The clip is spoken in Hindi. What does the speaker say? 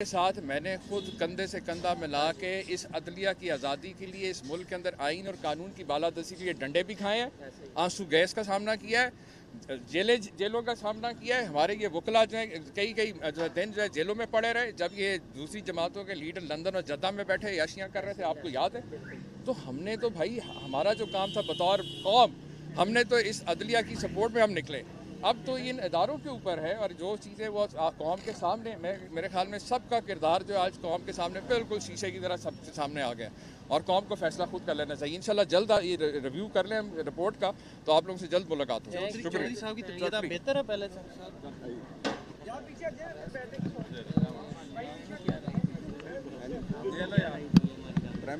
के साथ मैंने खुद कंधे से कंधा मिला के इस अदलिया की आज़ादी के लिए, इस मुल्क के अंदर आइन और कानून की बालादस्ती के लिए डंडे भी खाए हैं, आंसू गैस का सामना किया है, जेलों का सामना किया है। हमारे ये वकला जो है कई जो दिन जो है जेलों में पड़े रहे। जब ये दूसरी जमातों के लीडर लंदन और जद्दा में बैठे याशियाँ कर रहे थे, आपको याद है, तो हमने तो भाई हमारा जो काम था बतौर कौम, हमने तो इस अदलिया की सपोर्ट में हम निकले। अब तो इन इदारों के ऊपर है और जो चीज़ें वो कौम के सामने, मेरे ख्याल में सबका किरदार जो आज कौम के सामने बिल्कुल शीशे की तरह सबके सामने आ गया और कौम को फैसला खुद कर लेना चाहिए। इंशाल्लाह जल्द ये रिव्यू कर लें रिपोर्ट का, तो आप लोगों से जल्द मुलाकात हो। शुक्रिया। बेहतर है पहले से।